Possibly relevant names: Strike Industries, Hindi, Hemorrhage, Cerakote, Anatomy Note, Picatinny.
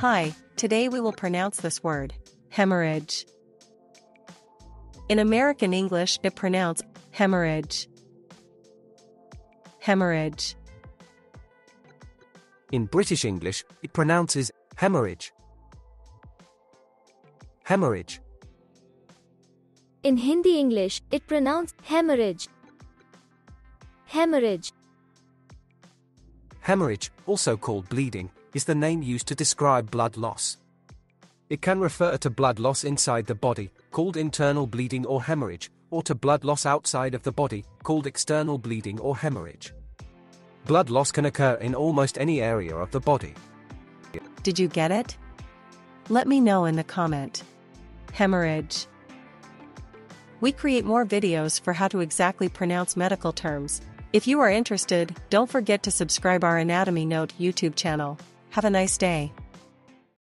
Hi, today we will pronounce this word, hemorrhage. In American English it pronounced hemorrhage. Hemorrhage. In British English it pronounces hemorrhage. Hemorrhage. In Hindi English it pronounced hemorrhage. Hemorrhage. Hemorrhage, also called bleeding, is the name used to describe blood loss. It can refer to blood loss inside the body, called internal bleeding or hemorrhage, or to blood loss outside of the body, called external bleeding or hemorrhage. Blood loss can occur in almost any area of the body. Did you get it? Let me know in the comment. Hemorrhage. We create more videos for how to exactly pronounce medical terms. If you are interested, don't forget to subscribe our Anatomy Note YouTube channel. Have a nice day.